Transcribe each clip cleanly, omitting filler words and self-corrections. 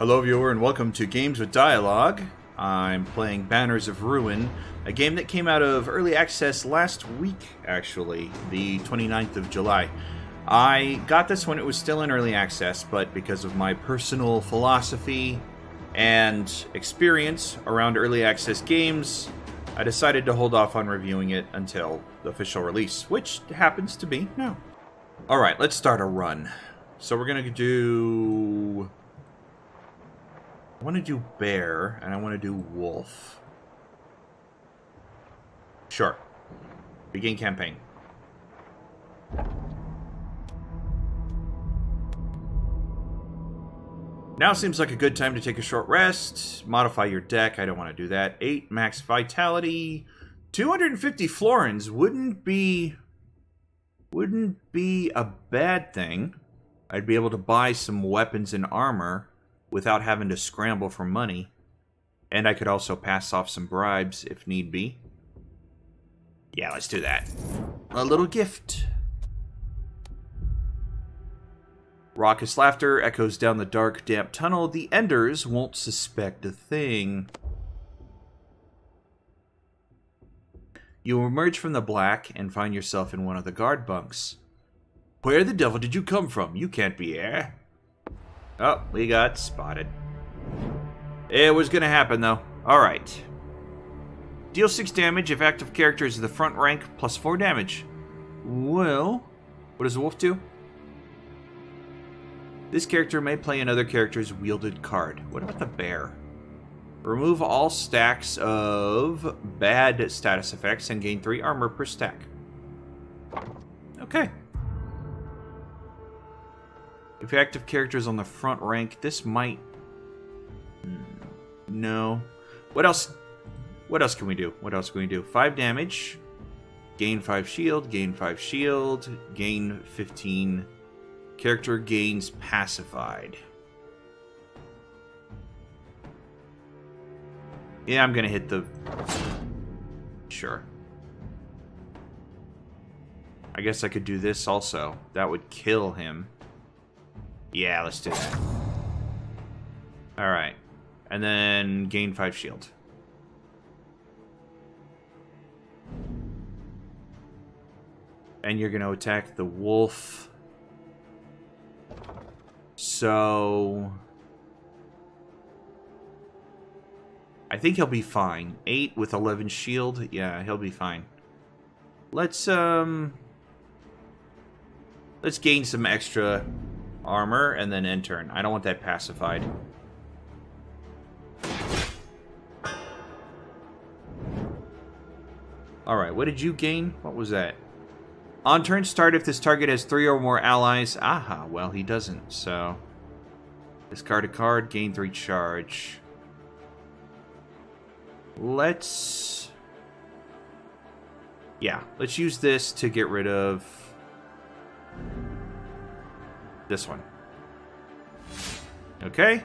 Hello viewer and welcome to Games with Dialogue. I'm playing Banners of Ruin, a game that came out of early access last week actually, the 29th of July. I got this when it was still in early access, but because of my personal philosophy and experience around early access games, I decided to hold off on reviewing it until the official release, which happens to be now. Alright, let's start a run. So we're gonna do... I want to do bear, and I want to do wolf. Sure. Begin campaign. Now seems like a good time to take a short rest. Modify your deck. I don't want to do that. 8 max vitality. 250 florins wouldn't be a bad thing. I'd be able to buy some weapons and armor without having to scramble for money. And I could also pass off some bribes if need be. Yeah, let's do that. A little gift. Raucous laughter echoes down the dark, damp tunnel. The Enders won't suspect a thing. You emerge from the black and find yourself in one of the guard bunks. Where the devil did you come from? You can't be here. Oh, we got spotted. It was gonna happen, though. Alright. Deal 6 damage if active character is the front rank, plus 4 damage. Well, what does the wolf do? This character may play another character's wielded card. What about the bear? Remove all stacks of bad status effects and gain 3 armor per stack. Okay. If your active character is on the front rank, this might... No. What else? What else can we do? 5 damage. Gain 5 shield. Gain 5 shield. Gain 15. Character gains pacified. Yeah, I'm gonna hit the... Sure. I guess I could do this also. That would kill him. Yeah, let's do that. Alright. And then gain 5 shield. And you're going to attack the wolf. So... I think he'll be fine. 8 with 11 shield. Yeah, he'll be fine. Let's gain some extra... armor, and then end turn. I don't want that pacified. Alright, what did you gain? What was that? On turn start, if this target has 3 or more allies... Aha, well, he doesn't, so... Discard a card, gain 3 charge. Let's... Yeah, let's use this to get rid of... this one. Okay.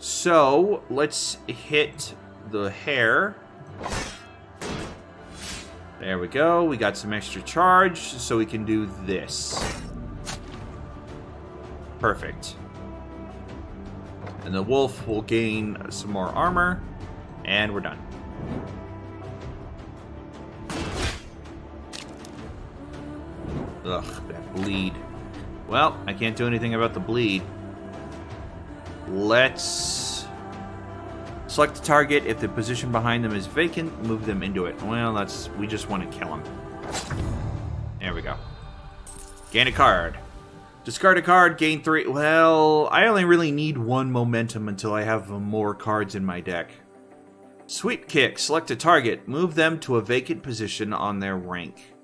So, let's hit the hare. There we go. We got some extra charge, so we can do this. Perfect. And the wolf will gain some more armor. And we're done. Ugh, that bleed. Well, I can't do anything about the bleed. Let's select the target. If the position behind them is vacant, move them into it. Well, that's... we just want to kill him. There we go. Gain a card. Discard a card, gain 3. Well, I only really need 1 momentum until I have more cards in my deck. Sweep kick. Select a target. Move them to a vacant position on their rank.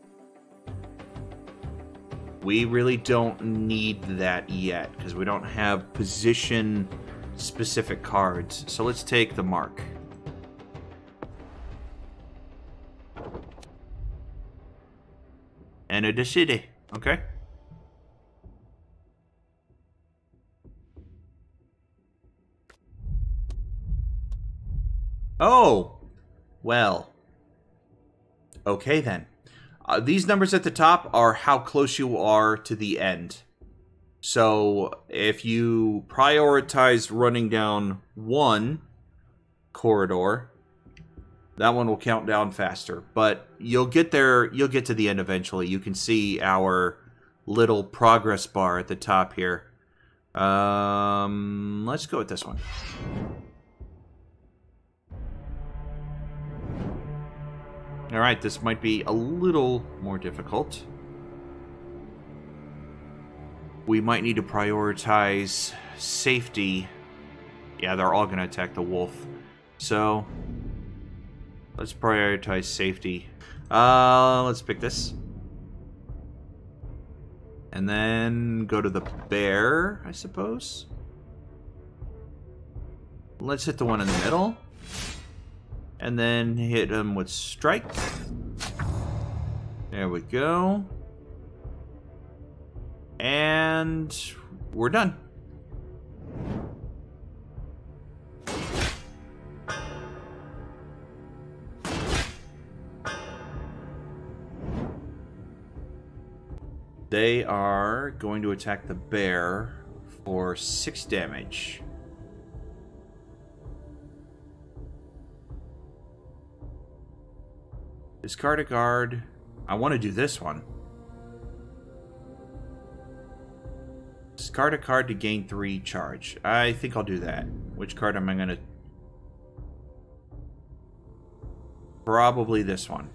We really don't need that yet, because we don't have position-specific cards. So let's take the mark. And a decide. Okay. Oh! Well. Okay, then. These numbers at the top are how close you are to the end. So if you prioritize running down one corridor, that one will count down faster, but you'll get there. You'll get to the end eventually. You can see our little progress bar at the top here. Let's go with this one. All right, this might be a little more difficult. We might need to prioritize safety. Yeah, they're all going to attack the wolf. So let's prioritize safety. Let's pick this. And then go to the bear, I suppose. Let's hit the one in the middle. And then hit him with strike. There we go. And we're done. They are going to attack the bear for 6 damage. Discard a guard. I want to do this one. Discard a card to gain 3 charge. I think I'll do that. Which card am I going to... Probably this one.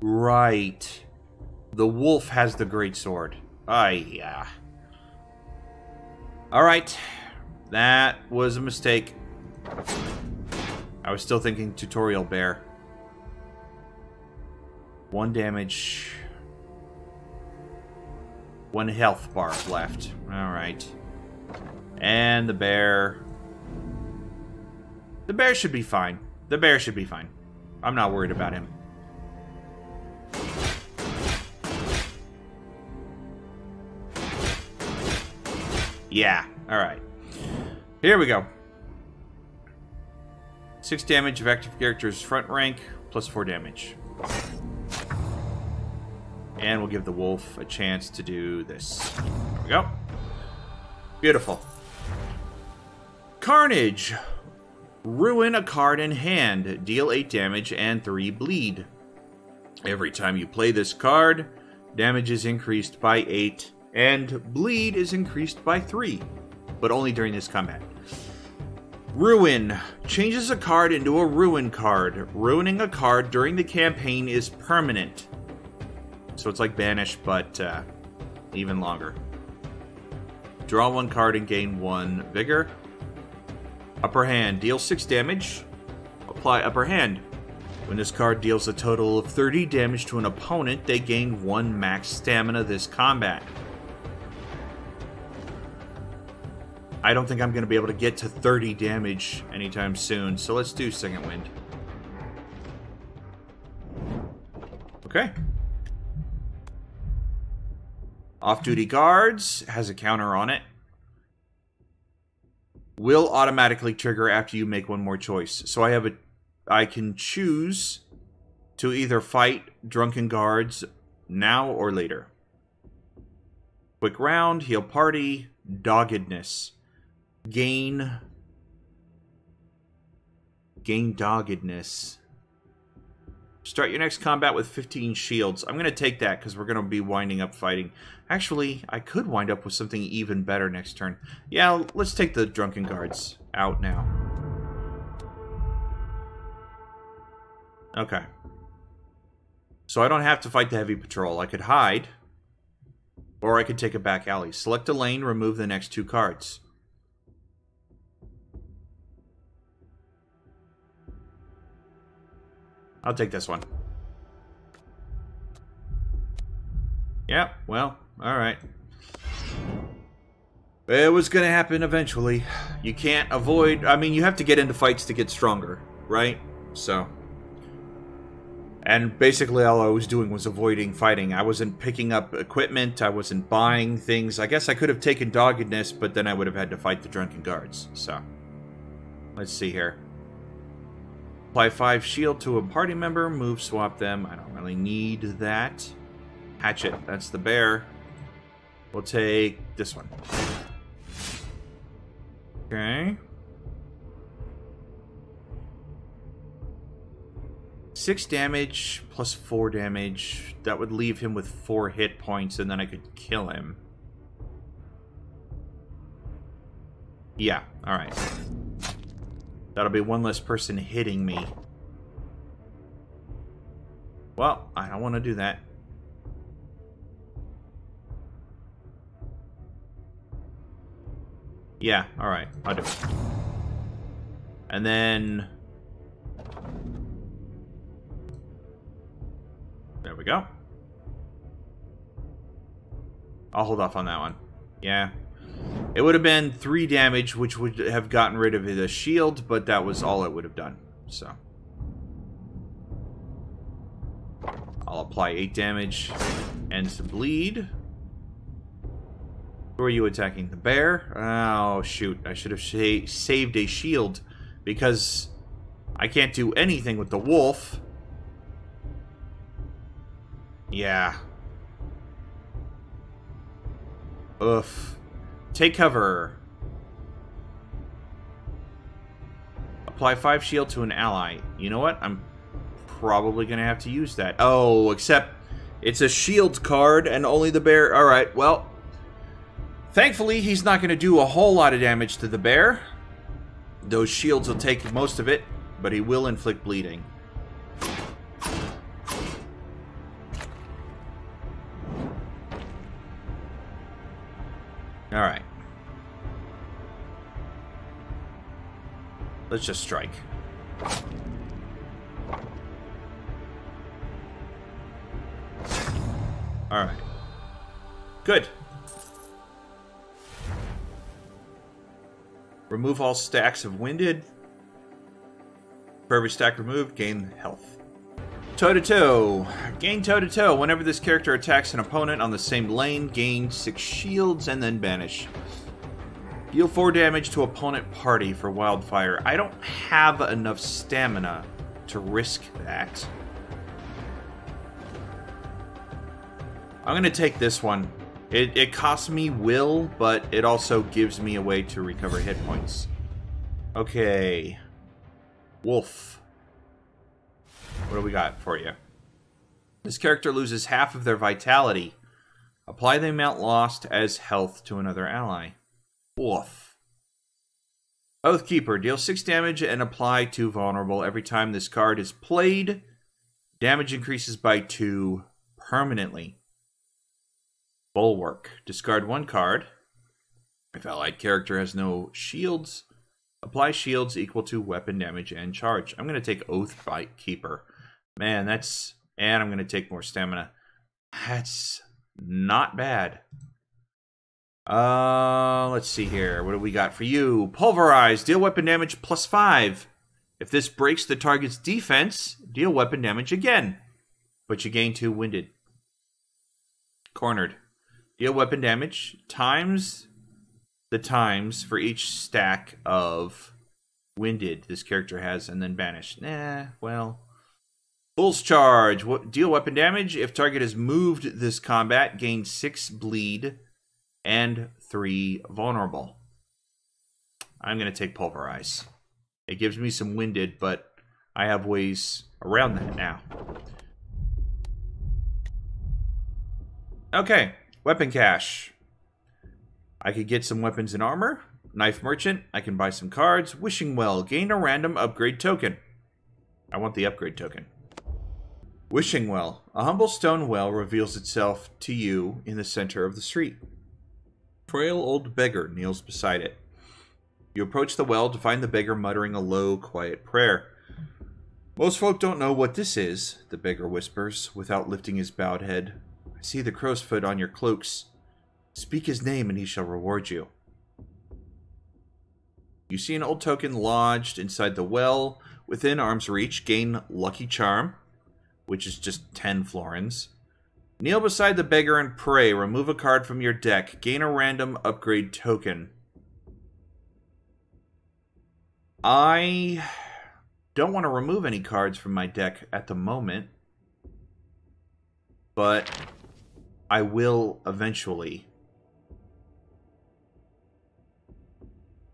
Right. The wolf has the great sword. Yeah. Alright. That was a mistake. I was still thinking tutorial bear. 1 damage. 1 health bar left. Alright. And the bear. The bear should be fine. The bear should be fine. I'm not worried about him. Yeah, alright. Here we go. 6 damage of active character's front rank, plus 4 damage. And we'll give the wolf a chance to do this. There we go. Beautiful. Carnage. Ruin a card in hand. Deal 8 damage and 3 bleed. Every time you play this card, damage is increased by 8. And bleed is increased by 3, but only during this combat. Ruin. Changes a card into a ruin card. Ruining a card during the campaign is permanent. So it's like Banish, but even longer. Draw 1 card and gain 1 vigor. Upper hand. Deal 6 damage. Apply upper hand. When this card deals a total of 30 damage to an opponent, they gain 1 max stamina this combat. I don't think I'm going to be able to get to 30 damage anytime soon, so let's do Second Wind. Okay. Off-duty guards has a counter on it. Will automatically trigger after you make 1 more choice. So I can choose to either fight drunken guards now or later. Quick round, heal party, doggedness. Gain doggedness. Start your next combat with 15 shields. I'm going to take that because we're going to be winding up fighting. Actually, I could wind up with something even better next turn. Yeah, let's take the drunken guards out now. Okay. So I don't have to fight the heavy patrol. I could hide. Or I could take a back alley. Select a lane, remove the next 2 cards. I'll take this one. Yeah, well, alright. It was gonna happen eventually. You can't avoid... I mean, you have to get into fights to get stronger, right? So... And basically all I was doing was avoiding fighting. I wasn't picking up equipment, I wasn't buying things. I guess I could have taken doggedness, but then I would have had to fight the drunken guards, so... Let's see here. Apply 5 shield to a party member. Move, swap them. I don't really need that. Hatchet. That's the bear. We'll take this one. Okay. 6 damage plus 4 damage. That would leave him with 4 hit points, and then I could kill him. Yeah, alright. That'll be one less person hitting me. Well, I don't want to do that. Yeah, alright, I'll do it. And then... there we go. I'll hold off on that one. Yeah. It would have been 3 damage, which would have gotten rid of the shield, but that was all it would have done. So. I'll apply 8 damage and some bleed. Who are you attacking? The bear? Oh, shoot. I should have saved a shield because I can't do anything with the wolf. Yeah. Oof. Take cover. Apply 5 shield to an ally. You know what? I'm probably going to have to use that. Oh, except it's a shield card and only the bear. All right, well. Thankfully, he's not going to do a whole lot of damage to the bear. Those shields will take most of it, but he will inflict bleeding. All right. Let's just strike. All right. Good. Remove all stacks of winded. For every stack removed, gain health. Toe-to-toe. Gain toe-to-toe. Whenever this character attacks an opponent on the same lane, gain 6 shields and then banish. Deal 4 damage to opponent party for wildfire. I don't have enough stamina to risk that. I'm going to take this one. It costs me will, but it also gives me a way to recover hit points. Okay. Wolf. What do we got for you? This character loses half of their vitality. Apply the amount lost as health to another ally. Wolf. Oathkeeper. Deal 6 damage and apply 2 vulnerable. Every time this card is played, damage increases by 2 permanently. Bulwark. Discard 1 card. If allied character has no shields, apply shields equal to weapon damage and charge. I'm going to take Oathkeeper. Man, that's... and I'm going to take more stamina. That's not bad. Let's see here. What do we got for you? Pulverize. Deal weapon damage plus 5. If this breaks the target's defense, deal weapon damage again. But you gain 2 winded. Cornered. Deal weapon damage times the times for each stack of winded this character has, and then banish. Nah, well. Bull's charge. Deal weapon damage. If target has moved this combat, gain 6 bleed and 3 vulnerable. I'm going to take pulverize. It gives me some winded, but I have ways around that now. Okay. Weapon cache. I could get some weapons and armor. Knife merchant. I can buy some cards. Wishing well. Gain a random upgrade token. I want the upgrade token. Wishing well. A humble stone well reveals itself to you in the center of the street. A frail old beggar kneels beside it. You approach the well to find the beggar muttering a low, quiet prayer. Most folk don't know what this is, the beggar whispers without lifting his bowed head. I see the crow's foot on your cloaks. Speak his name and he shall reward you. You see an old token lodged inside the well. Within arm's reach, gain Lucky Charm, which is just 10 florins. Kneel beside the beggar and pray. Remove a card from your deck. Gain a random upgrade token. I Don't want to remove any cards from my deck at the moment, but I will eventually.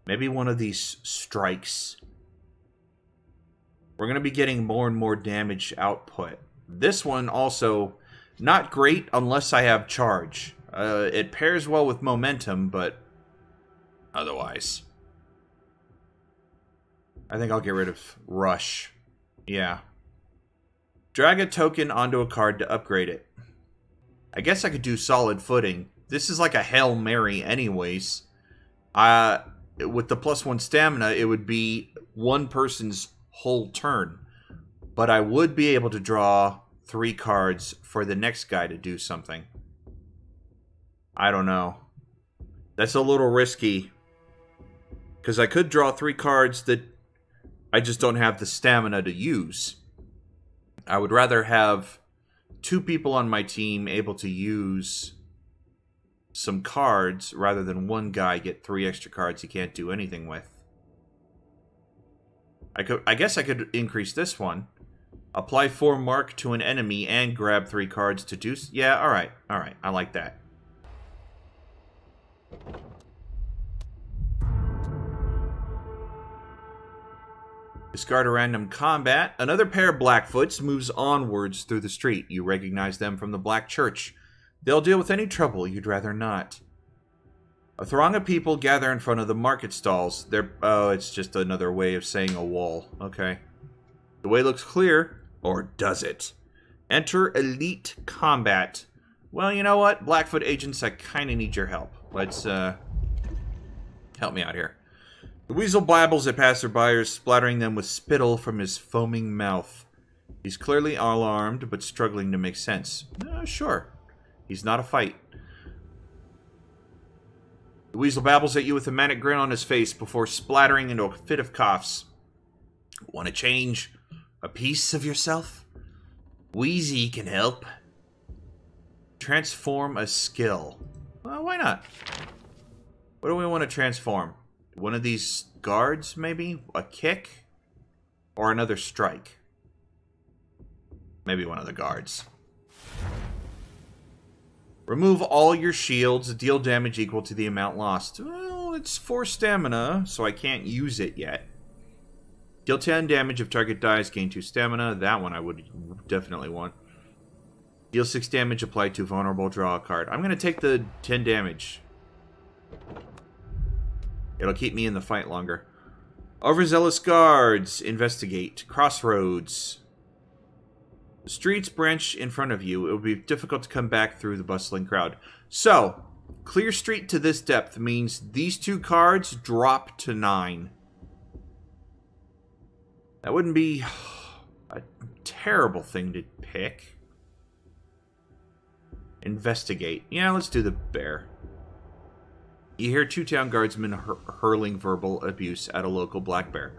Maybe one of these strikes. We're going to be getting more and more damage output. This one also not great unless I have charge. It pairs well with momentum, but otherwise. I think I'll get rid of Rush. Yeah. Drag a token onto a card to upgrade it. I guess I could do Solid Footing. This is like a Hail Mary anyways. With the +1 stamina, it would be one person's whole turn. But I would be able to draw 3 cards for the next guy to do something. I don't know. That's a little risky. Because I could draw 3 cards that I just don't have the stamina to use. I would rather have 2 people on my team able to use some cards rather than one guy get 3 extra cards he can't do anything with. I guess I could increase this one. Apply 4 mark to an enemy and grab 3 cards to do... Yeah, alright. Alright, I like that. Discard a random combat. Another pair of Blackfoots moves onwards through the street. You recognize them from the Black Church. They'll deal with any trouble you'd rather not. A throng of people gather in front of the market stalls. Oh, it's just another way of saying a wall. Okay. The way looks clear, or does it? Enter elite combat. Well, you know what? Blackfoot agents, I kind of need your help. Let's, help me out here. The weasel babbles at passerbyers, splattering them with spittle from his foaming mouth. He's clearly alarmed, but struggling to make sense. Sure. He's not a fight. The weasel babbles at you with a manic grin on his face before splattering into a fit of coughs. Want to change a piece of yourself? Wheezy can help. Transform a skill. Well, why not? What do we want to transform? One of these guards, maybe? A kick? Or another strike? Maybe one of the guards. Remove all your shields, deal damage equal to the amount lost. Well, it's 4 stamina, so I can't use it yet. Deal 10 damage if target dies, gain 2 stamina. That one I would definitely want. Deal 6 damage, apply 2 vulnerable, draw a card. I'm going to take the 10 damage. It'll keep me in the fight longer. Overzealous guards, investigate. Crossroads. The streets branch in front of you. It will be difficult to come back through the bustling crowd. So, clear street to this depth means these 2 cards drop to 9. That wouldn't be a terrible thing to pick. Investigate. Yeah, let's do the bear. You hear 2 town guardsmen hurling verbal abuse at a local black bear.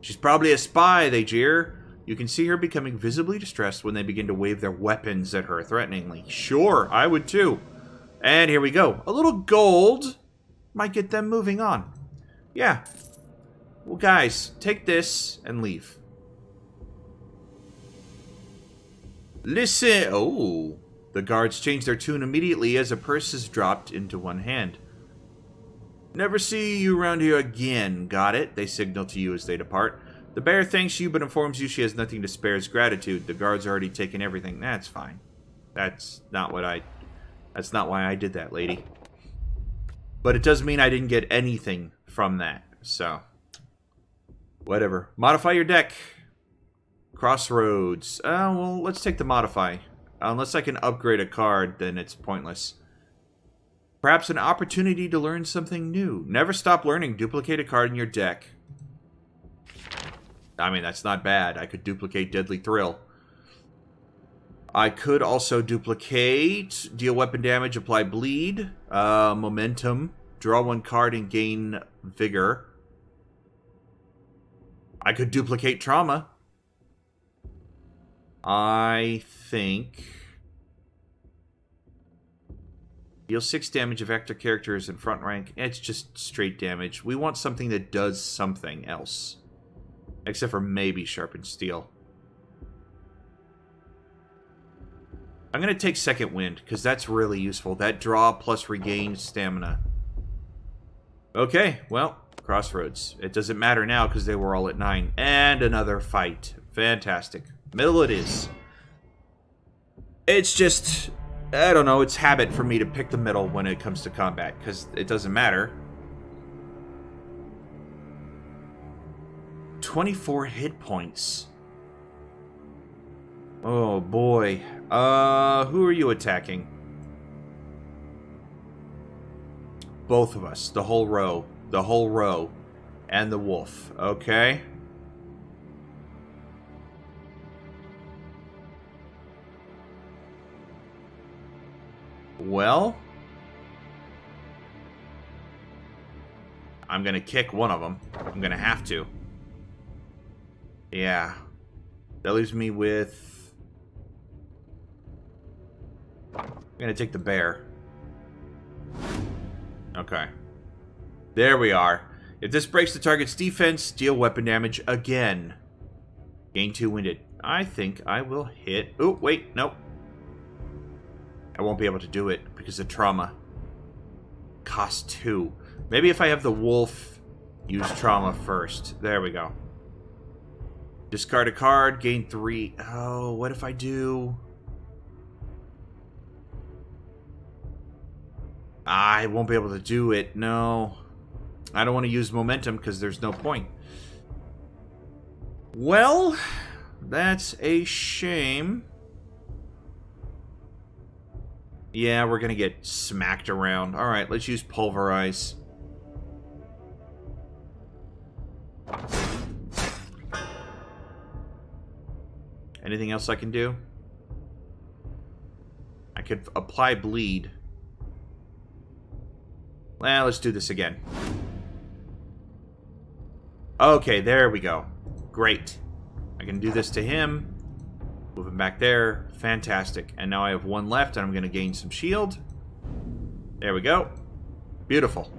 She's probably a spy, they jeer. You can see her becoming visibly distressed when they begin to wave their weapons at her threateningly. Sure, I would too. And here we go. A little gold might get them moving on. Yeah. Well, guys, take this and leave. Listen. Oh. The guards change their tune immediately as a purse is dropped into one hand. Never see you around here again. Got it? They signal to you as they depart. The bear thanks you but informs you she has nothing to spare as gratitude. The guards already taken everything. That's fine. That's not why I did that, lady. But it does mean I didn't get anything from that. So... whatever. Modify your deck. Crossroads. Well, let's take the modify. Unless I can upgrade a card, then it's pointless. Perhaps an opportunity to learn something new. Never stop learning. Duplicate a card in your deck. I mean, that's not bad. I could duplicate Deadly Thrill. I could also duplicate... deal weapon damage, apply bleed. Momentum. Draw 1 card and gain vigor. I could duplicate trauma. I think... deal 6 damage if active character is in front rank. It's just straight damage. We want something that does something else. Except for maybe sharpened steel. I'm going to take second wind, because that's really useful. That draw plus regained stamina. Okay, well, crossroads. It doesn't matter now, because they were all at 9. And another fight. Fantastic. Middle it is. It's just... I don't know, it's habit for me to pick the middle when it comes to combat, because it doesn't matter. 24 hit points. Oh boy. Who are you attacking? Both of us. The whole row. The whole row. And the wolf. Okay. Well, I'm gonna kick one of them. I'm gonna have to. Yeah. That leaves me with... I'm gonna take the bear. Okay. There we are. If this breaks the target's defense, deal weapon damage again. Gain 2 winded. I think I will hit... Oh, wait, nope. I won't be able to do it because of trauma. Cost 2. Maybe if I have the wolf use trauma first. There we go. Discard a card, gain 3. Oh, what if I do? I won't be able to do it. No. I don't want to use momentum because there's no point. Well, that's a shame. Yeah, we're going to get smacked around. All right, let's use pulverize. Anything else I can do? I could apply bleed. Well, let's do this again. Okay, there we go. Great. I can do this to him. Moving back there. Fantastic. And now I have 1 left, and I'm going to gain some shield. There we go. Beautiful.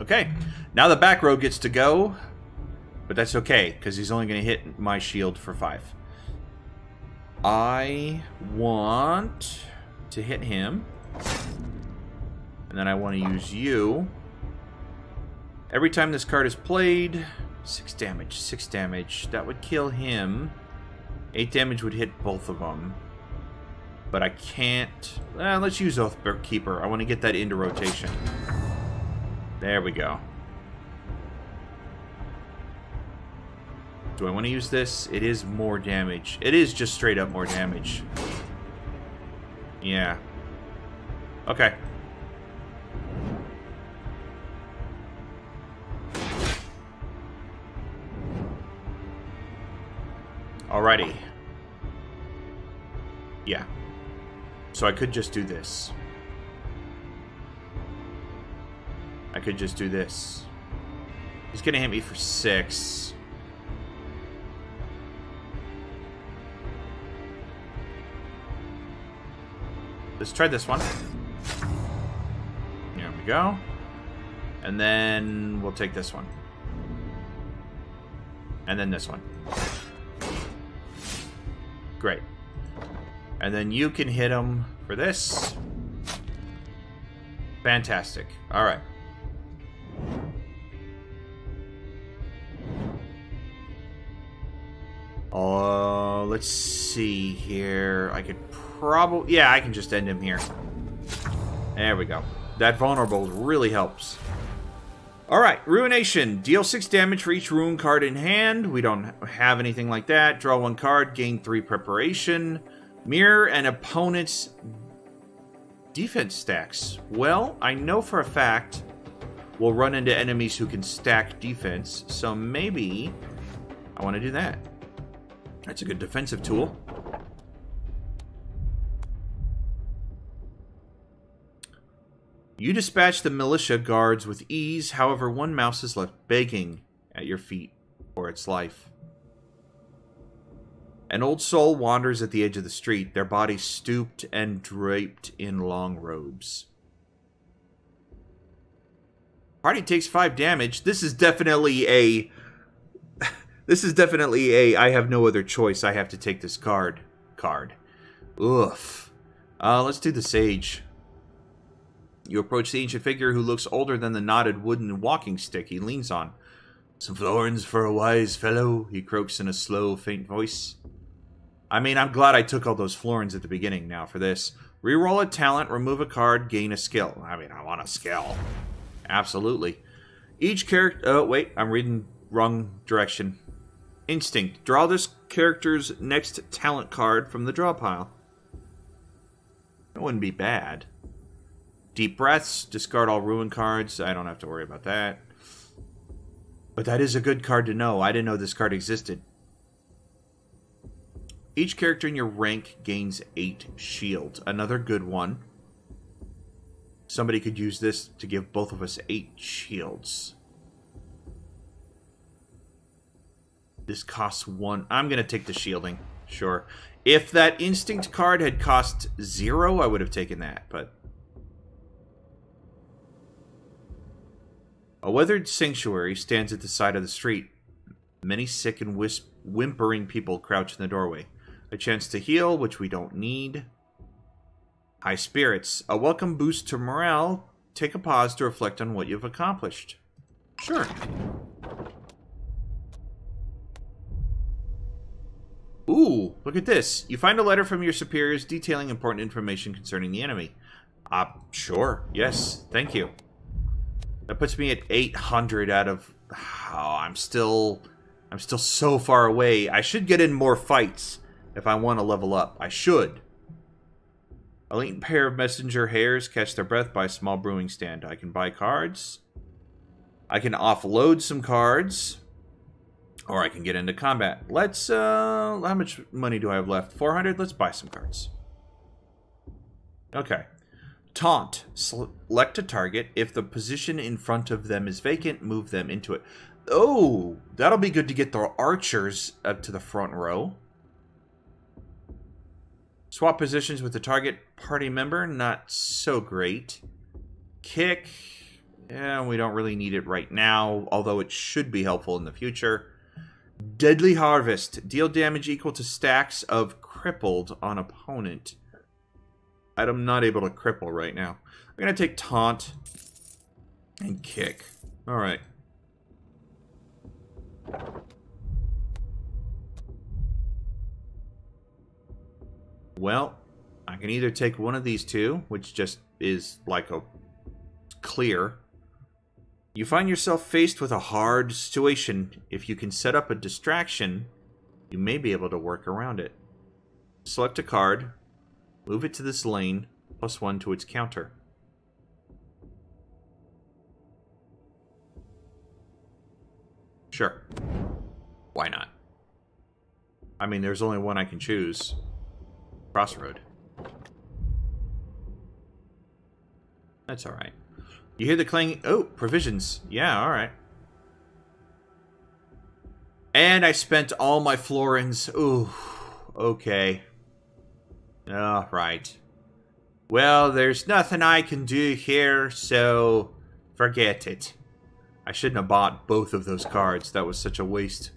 Okay. Now the back row gets to go. But that's okay, because he's only going to hit my shield for 5. I want to hit him. And then I want to use you. Every time this card is played, 6 damage, 6 damage. That would kill him. 8 damage would hit both of them. But I can't... let's use Oathkeeper. I want to get that into rotation. There we go. Do I want to use this? It is more damage. It is just straight up more damage. Yeah. Okay. Alrighty. Yeah. So I could just do this. I could just do this. He's gonna hit me for 6. Let's try this one. There we go. And then we'll take this one. And then this one. Great. And then you can hit him for this. Fantastic. All right. Oh, let's see here. I could probably... Yeah, I can just end him here. There we go. That vulnerable really helps. Alright, Ruination. Deal 6 damage for each Ruin card in hand. We don't have anything like that. Draw 1 card, gain 3 preparation. Mirror an opponent's defense stacks. Well, I know for a fact we'll run into enemies who can stack defense, so maybe I want to do that. That's a good defensive tool. You dispatch the militia guards with ease, however, 1 mouse is left begging at your feet for its life. An old soul wanders at the edge of the street, their body stooped and draped in long robes. Party takes 5 damage. This is definitely a... I have no other choice. I have to take this card. Oof. Let's do the sage. You approach the ancient figure who looks older than the knotted wooden walking stick he leans on. Some florins for a wise fellow, he croaks in a slow, faint voice. I mean, I'm glad I took all those florins at the beginning now for this. Reroll a talent, remove a card, gain a skill. I mean, I want a skill. Absolutely. Each character... Oh, wait. I'm reading wrong direction. Instinct. Draw this character's next talent card from the draw pile. That wouldn't be bad. Deep breaths. Discard all ruin cards. I don't have to worry about that. But that is a good card to know. I didn't know this card existed. Each character in your rank gains 8 shield. Another good one. Somebody could use this to give both of us 8 shields. This costs 1. I'm going to take the shielding. Sure. If that instinct card had cost 0, I would have taken that, but... A weathered sanctuary stands at the side of the street. Many sick and whimpering people crouch in the doorway. A chance to heal, which we don't need. High spirits. A welcome boost to morale. Take a pause to reflect on what you've accomplished. Sure. Ooh, look at this. You find a letter from your superiors detailing important information concerning the enemy. Sure. Yes. Thank you. That puts me at 800 out of... Oh, I'm still so far away. I should get in more fights if I want to level up. I should. A lean pair of messenger hares catch their breath by a small brewing stand. I can buy cards. I can offload some cards. Or I can get into combat. Let's, how much money do I have left? 400? Let's buy some cards. Okay. Taunt. Select a target. If the position in front of them is vacant, move them into it. Oh! That'll be good to get the archers up to the front row. Swap positions with the target party member, not so great. Kick, yeah, we don't really need it right now, although it should be helpful in the future. Deadly Harvest, deal damage equal to stacks of crippled on opponent. I'm not able to cripple right now. I'm going to take taunt and kick. Alright. Well, I can either take one of these two, which just is like a clear. You find yourself faced with a hard situation. If you can set up a distraction, you may be able to work around it. Select a card, move it to this lane, +1 to its counter. Sure. Why not? I mean, there's only one I can choose. Crossroad. That's alright. You hear the clanging... Oh, provisions. Yeah, alright. And I spent all my florins. Ooh, okay. Alright. Well, there's nothing I can do here, so forget it. I shouldn't have bought both of those cards. That was such a waste.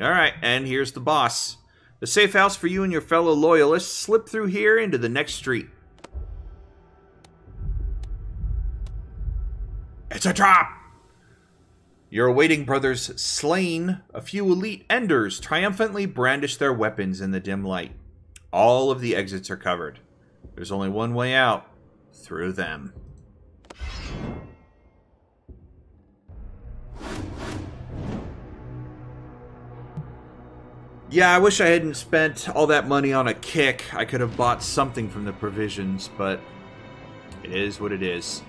Alright, and here's the boss. The safe house for you and your fellow loyalists. Slip through here into the next street. It's a trap! Your awaiting brothers slain, a few elite enders triumphantly brandish their weapons in the dim light. All of the exits are covered. There's only one way out. Through them. Yeah, I wish I hadn't spent all that money on a kick. I could have bought something from the provisions, but it is what it is.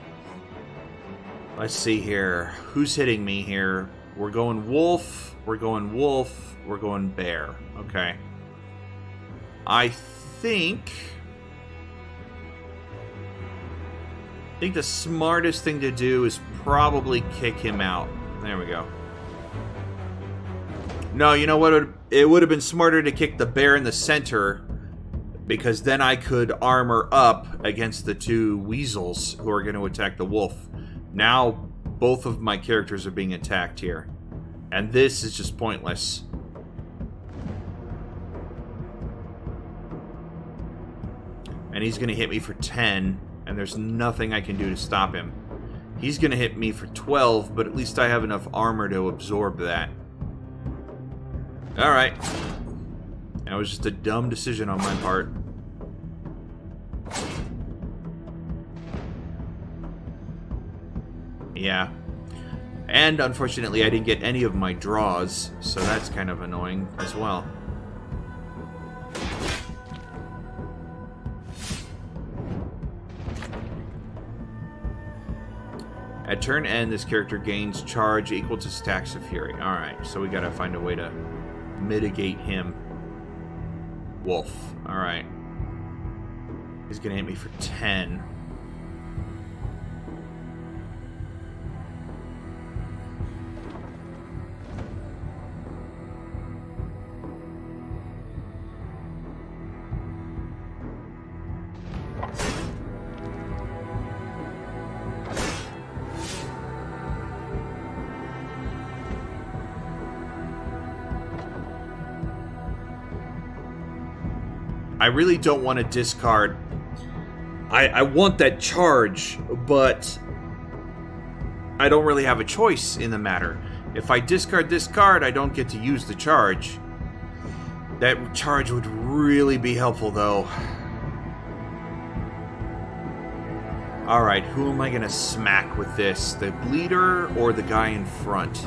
Let's see here. Who's hitting me here? We're going wolf. We're going wolf. We're going bear. Okay. I think the smartest thing to do is probably kick him out. There we go. No, you know what? It would have been smarter to kick the bear in the center, because then I could armor up against the two weasels who are going to attack the wolf. Now, both of my characters are being attacked here. And this is just pointless. And he's going to hit me for 10, and there's nothing I can do to stop him. He's going to hit me for 12, but at least I have enough armor to absorb that. Alright. That was just a dumb decision on my part. Yeah. And unfortunately, I didn't get any of my draws, so that's kind of annoying as well. At turn end, this character gains charge equal to stacks of fury. Alright, so we gotta find a way to mitigate him. Wolf. Alright. He's gonna hit me for 10. I really don't want to discard. I want that charge, but I don't really have a choice in the matter. If I discard this card, I don't get to use the charge. That charge would really be helpful, though. Alright, who am I going to smack with this? The bleeder or the guy in front?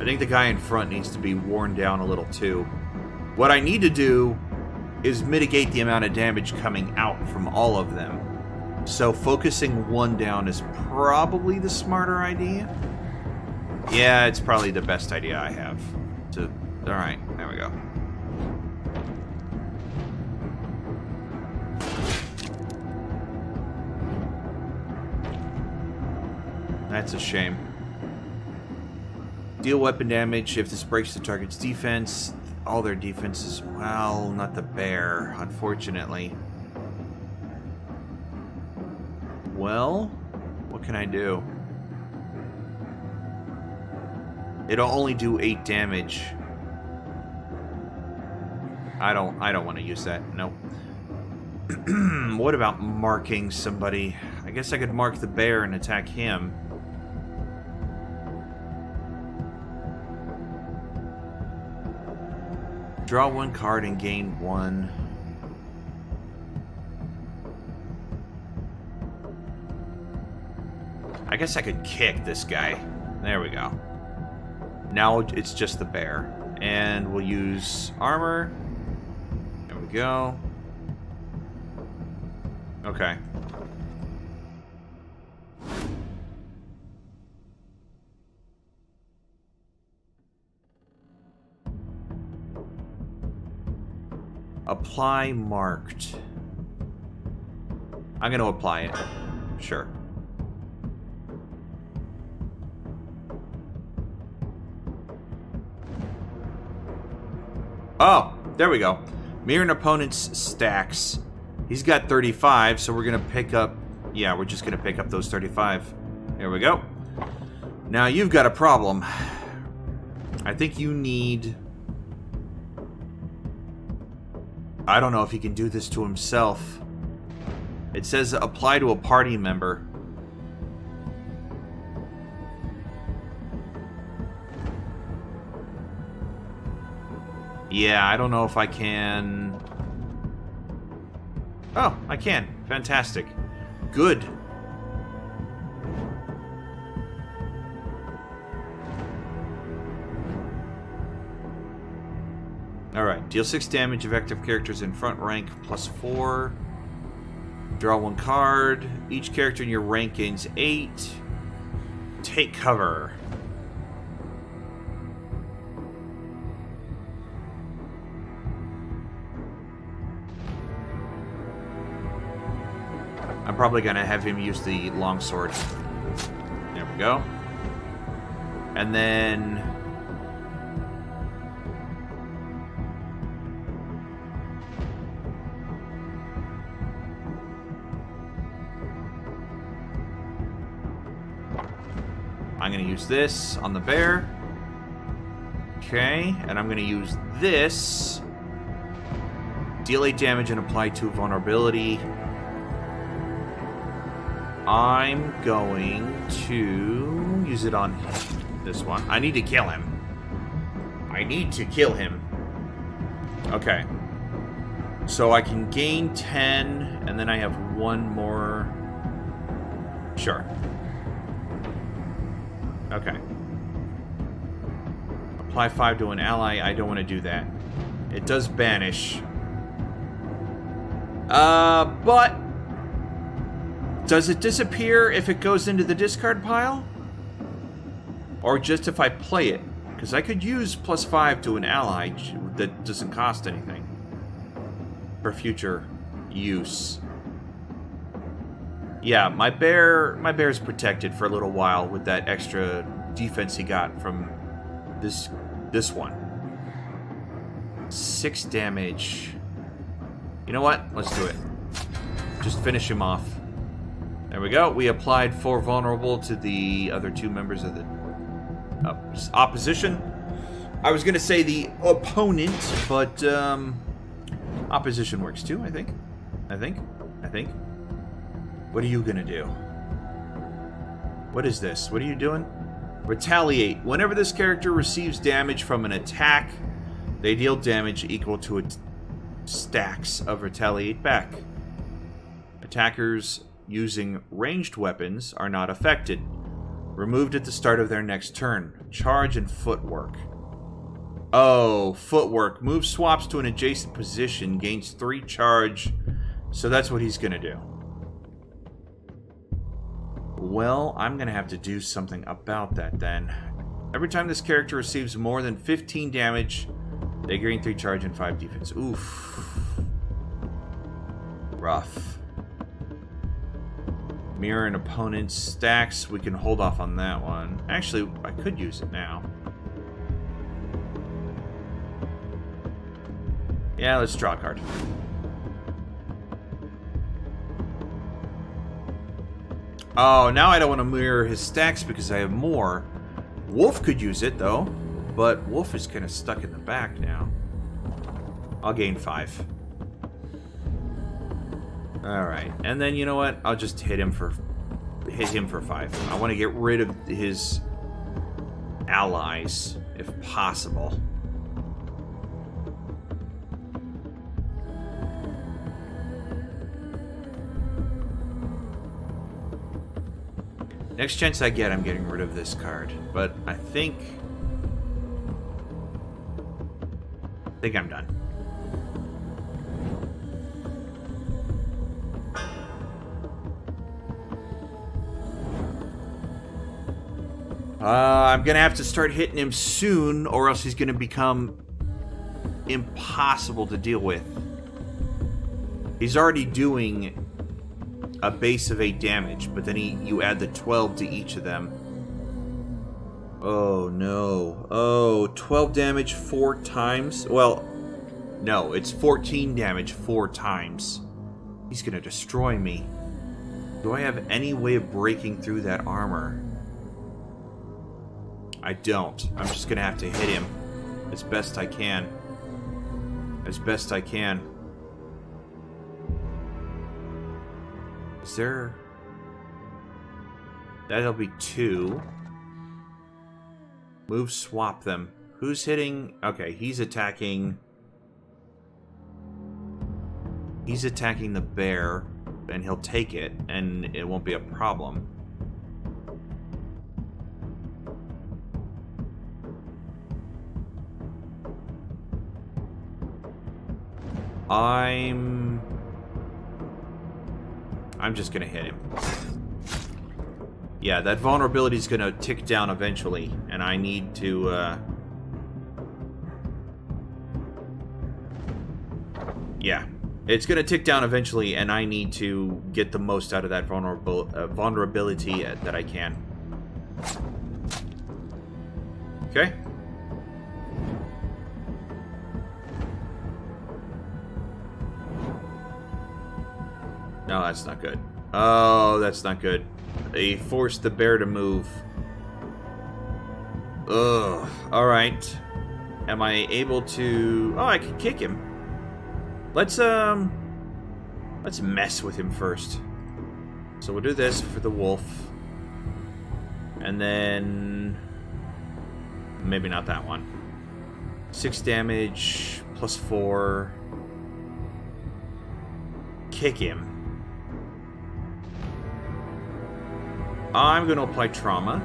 I think the guy in front needs to be worn down a little, too. What I need to do is mitigate the amount of damage coming out from all of them. So focusing one down is probably the smarter idea. Yeah, it's probably the best idea I have. Alright, there we go. That's a shame. Deal weapon damage if this breaks the target's defense. All their defenses, well, not the bear, unfortunately. Well, what can I do? It'll only do 8 damage. I don't want to use that. Nope. What about marking somebody? I guess I could mark the bear and attack him. Draw 1 card and gain 1. I guess I could kick this guy. There we go. Now it's just the bear. And we'll use armor. There we go. Okay. Apply marked. I'm going to apply it. Sure. Oh, there we go. Mirror an opponent's stacks. He's got 35, so we're going to pick up... Yeah, we're just going to pick up those 35. There we go. Now you've got a problem. I think you need... I don't know if he can do this to himself. It says apply to a party member. Yeah, I don't know if I can... Oh, I can. Fantastic. Good. Alright, deal 6 damage of active characters in front rank, plus 4. Draw 1 card. Each character in your rank gains 8. Take cover. I'm probably going to have him use the longsword. There we go. And then... I'm going to use this on the bear. Okay, and I'm going to use this. Deal 8 damage and apply 2 vulnerability. I'm going to use it on this one. I need to kill him. I need to kill him. Okay. So I can gain 10, and then I have one more. Sure. Okay. Apply 5 to an ally. I don't want to do that. It does banish. But does it disappear if it goes into the discard pile? Or just if I play it? Because I could use plus 5 to an ally that doesn't cost anything for future use. Yeah, my bear's protected for a little while with that extra defense he got from this one. 6 damage. You know what? Let's do it. Just finish him off. There we go. We applied 4 vulnerable to the other 2 members of the opposition. I was going to say the opponent, but opposition works too, I think. I think. What are you going to do? What is this? What are you doing? Retaliate. Whenever this character receives damage from an attack, they deal damage equal to its stacks of retaliate back. Attackers using ranged weapons are not affected. Removed at the start of their next turn. Charge and footwork. Oh, footwork. Move swaps to an adjacent position. Gains 3 charge. So that's what he's going to do. Well, I'm going to have to do something about that then. Every time this character receives more than 15 damage, they gain 3 charge and 5 defense. Oof. Rough. Mirror an opponent's stacks. We can hold off on that one. Actually, I could use it now. Yeah, let's draw a card. Oh, now I don't want to mirror his stacks because I have more. Wolf could use it, though. But Wolf is kind of stuck in the back now. I'll gain 5. Alright, and then you know what? I'll just hit him for 5. I want to get rid of his allies, if possible. Next chance I get, I'm getting rid of this card. But I think I'm done. I'm going to have to start hitting him soon, or else he's going to become impossible to deal with. He's already doing a base of 8 damage, but then you add the 12 to each of them. Oh, no. Oh, 12 damage 4 times? Well, no, it's 14 damage 4 times. He's going to destroy me. Do I have any way of breaking through that armor? I don't. I'm just going to have to hit him as best I can. As best I can. Is there... That'll be 2. Move, swap them. Who's hitting? Okay, he's attacking... He's attacking the bear, and he'll take it, and it won't be a problem. I'm just gonna hit him. Yeah, that vulnerability is gonna tick down eventually, and I need to, yeah, it's gonna tick down eventually, and I need to get the most out of that vulnerability that I can. Okay. No, that's not good. Oh, that's not good. They forced the bear to move. Ugh. Alright. Am I able to... Oh, I can kick him. Let's mess with him first. So we'll do this for the wolf. And then... Maybe not that one. 6 damage, +4. Kick him. I'm going to apply trauma.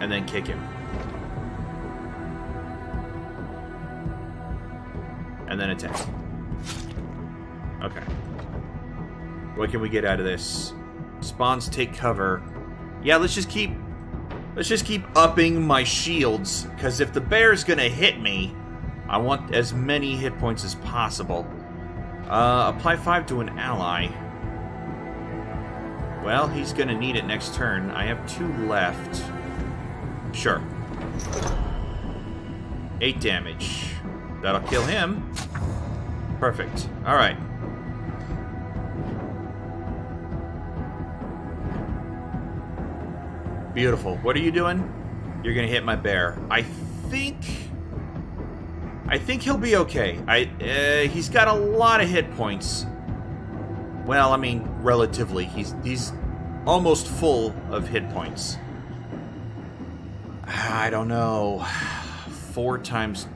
And then kick him. And then attack. Okay. What can we get out of this? Spawns take cover. Yeah, let's just keep upping my shields, because if the bear's going to hit me, I want as many hit points as possible. Apply 5 to an ally. Well, he's going to need it next turn. I have 2 left. Sure. 8 damage. That'll kill him. Perfect. Alright. Beautiful. What are you doing? You're going to hit my bear. I think he'll be okay. He's got a lot of hit points. Well, I mean, relatively. He's almost full of hit points. I don't know. 4 times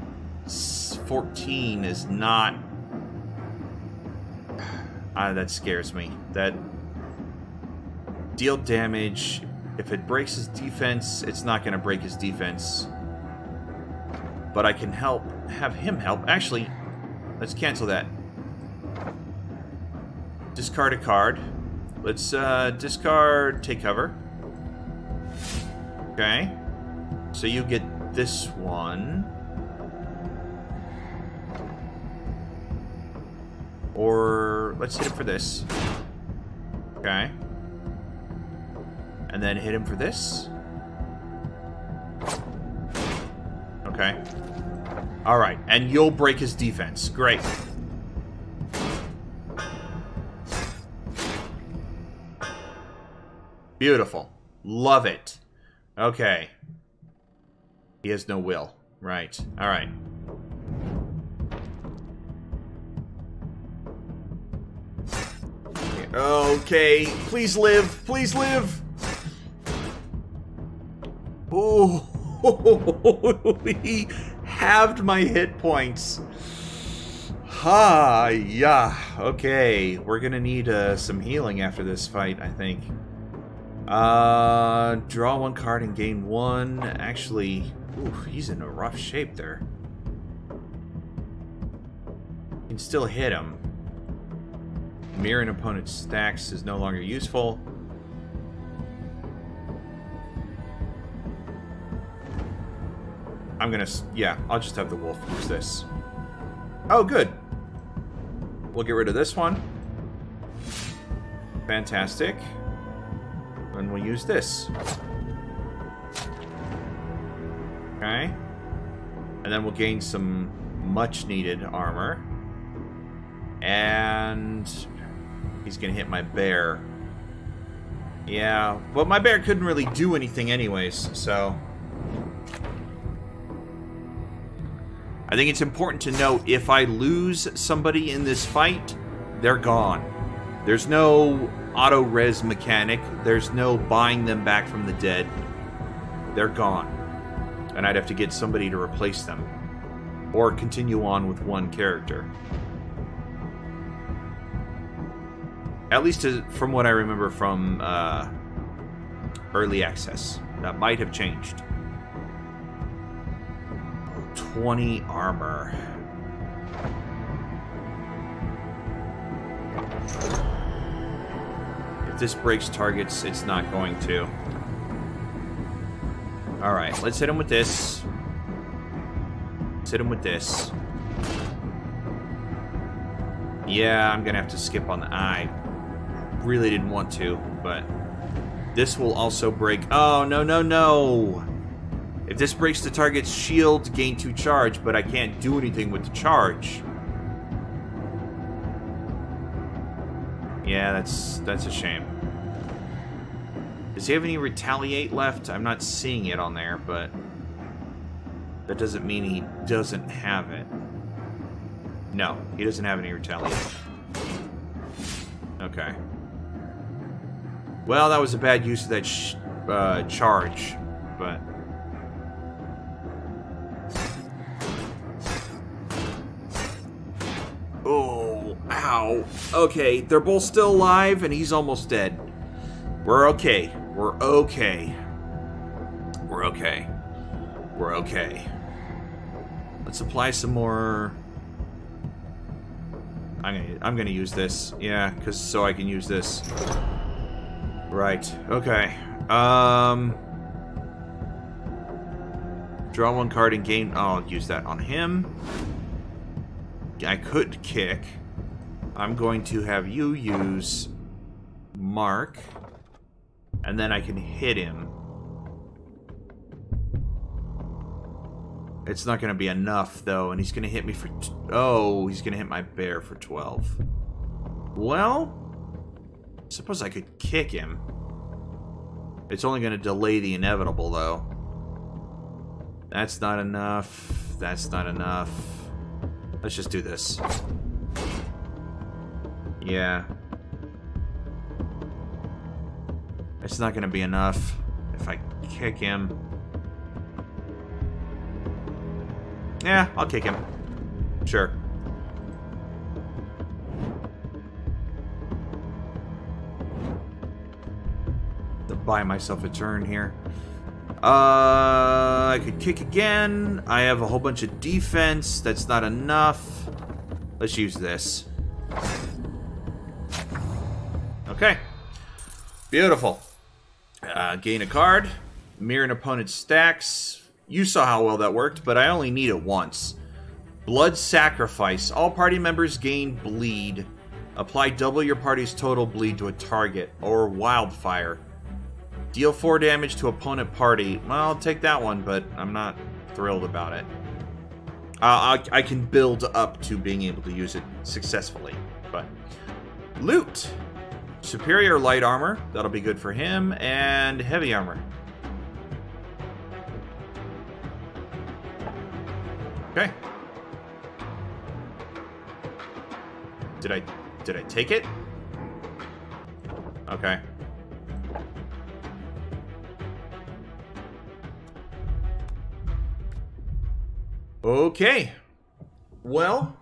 14 is not... that scares me. That... Deal damage. If it breaks his defense, it's not going to break his defense. But I can help. Have him help. Actually, let's cancel that. Discard a card. Let's discard... Take cover. Okay. So you get this one. Or... Let's hit him for this. Okay. And then hit him for this. Okay. Alright. And you'll break his defense. Great. Beautiful. Love it. Okay. He has no will. Right. Alright. Okay. Please live. Please live. Oh, he halved my hit points. Ha, yeah. Okay. We're going to need some healing after this fight, I think. Draw 1 card and gain 1. Actually, oof, he's in a rough shape there. You can still hit him. Mirror an opponent's stacks is no longer useful. I'm gonna, yeah, I'll just have the wolf use this. Oh, good. We'll get rid of this one. Fantastic. And we'll use this. Okay. And then we'll gain some much-needed armor. And... he's gonna hit my bear. Yeah, but my bear couldn't really do anything anyways, so... I think it's important to note, if I lose somebody in this fight, they're gone. There's no... auto-res mechanic. There's no buying them back from the dead. They're gone. And I'd have to get somebody to replace them. Or continue on with one character. At least from what I remember from early access. That might have changed. 20 armor. If this breaks targets, it's not going to. Alright, let's hit him with this. Let's hit him with this. Yeah, I'm gonna have to skip on the eye. Really didn't want to, but... this will also break... Oh, no, no, no! If this breaks the target's shield, gain 2 charge, but I can't do anything with the charge. Yeah, that's a shame. Does he have any retaliate left? I'm not seeing it on there, but that doesn't mean he doesn't have it. No, he doesn't have any retaliate. Okay. Well, that was a bad use of that charge, but... Oh, ow. Okay, they're both still alive, and he's almost dead. We're okay. We're okay. We're okay. We're okay. Let's apply some more... I'm gonna use this. Yeah, because so I can use this. Right. Okay. Draw one card and gain... Oh, I'll use that on him. I could kick. I'm going to have you use... Mark. And then I can hit him. It's not going to be enough, though, and he's going to hit me for... Oh, he's going to hit my bear for 12. Well, suppose I could kick him. It's only going to delay the inevitable, though. That's not enough. That's not enough. Let's just do this. Yeah. It's not going to be enough if I kick him. Yeah, I'll kick him. Sure. I'll buy myself a turn here. I could kick again. I have a whole bunch of defense. That's not enough. Let's use this. Okay. Beautiful. Gain a card. Mirror an opponent's stacks. You saw how well that worked, but I only need it once. Blood sacrifice. All party members gain bleed. Apply double your party's total bleed to a target. Or wildfire. Deal 4 damage to opponent party. Well, I'll take that one, but I'm not thrilled about it. I can build up to being able to use it successfully. But loot. Superior light armor. That'll be good for him. And heavy armor. Okay. Did I take it? Okay. Okay. Well,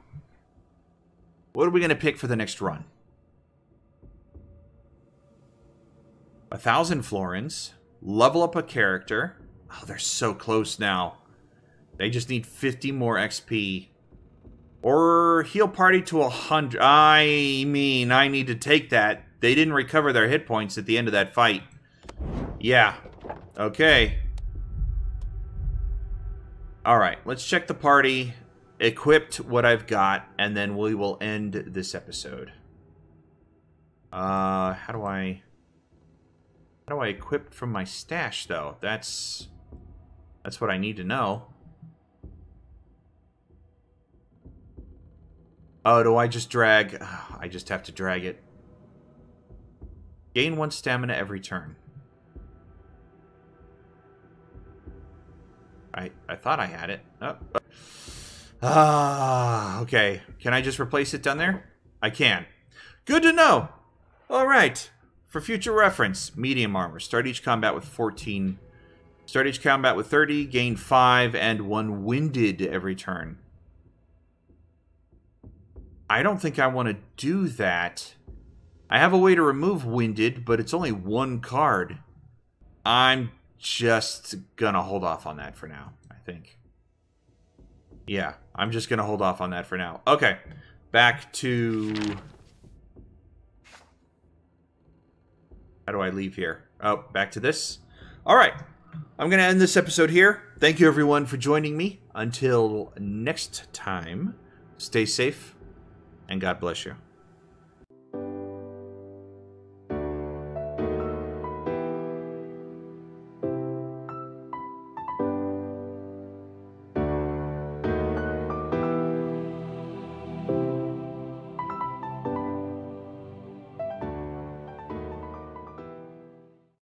what are we going to pick for the next run? 1,000 florins. Level up a character. Oh, they're so close now. They just need 50 more XP. Or heal party to 100. I mean, I need to take that. They didn't recover their hit points at the end of that fight. Yeah. Okay. Alright, let's check the party. Equipped what I've got. And then we will end this episode. How do I equip from my stash, though? That's what I need to know. Oh, do I just drag? Oh, I just have to drag it. Gain 1 stamina every turn. I thought I had it. Oh. Ah, okay. Can I just replace it down there? I can. Good to know. All right. For future reference, medium armor. Start each combat with 14. Start each combat with 30. Gain 5 and 1 winded every turn. I don't think I want to do that. I have a way to remove winded, but it's only 1 card. I'm just gonna hold off on that for now, I think. Yeah, I'm just gonna hold off on that for now. Okay, back to... How do I leave here? Oh, back to this. All right, I'm gonna end this episode here. Thank you everyone for joining me. Until next time, stay safe. And God bless you.